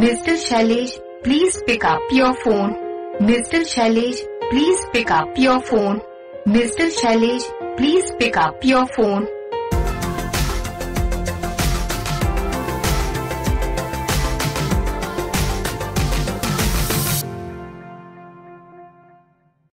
Mr. Shalish, please pick up your phone. Mr. Shalish, please pick up your phone. Mr. Shalish, please pick up your phone.